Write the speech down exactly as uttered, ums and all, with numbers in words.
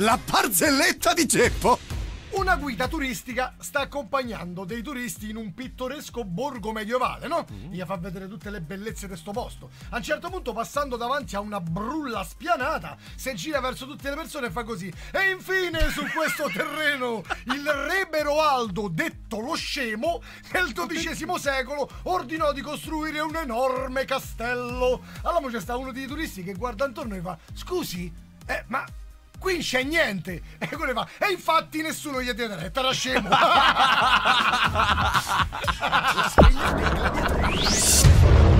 La barzelletta di Geppo! Una guida turistica sta accompagnando dei turisti in un pittoresco borgo medievale, no? Mm. Gli fa vedere tutte le bellezze di sto posto. A un certo punto, passando davanti a una brulla spianata, si gira verso tutte le persone e fa così. E infine, su questo terreno, il re Beroaldo, detto lo scemo, nel dodicesimo secolo ordinò di costruire un enorme castello. Allora mo c'è sta uno dei turisti che guarda intorno e fa: scusi, eh, ma... qui non c'è niente! E quello fa. E infatti nessuno gli ha detto retta, era scemo!